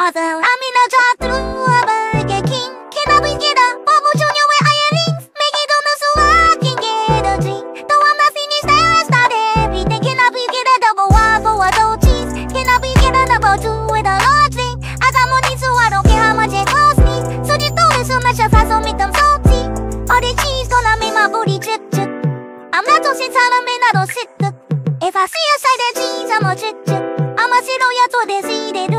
Although I'm in a drive through a Burger King, can I please get a bubble junior with iron rings? Make it on so I can get a drink. Though I'm not finished, that's not everything. Can I please get a double waffle with double cheese? Can I please get a double two with a large drink? I got money, so I don't care how much it costs me. So just throw this so much if I don't make them salty. All the cheese gonna make my booty drip drip. I'm not too since I'm in, I don't sit. If I see a side of cheese, I'ma chit chip. I'ma sit on your toilet seat.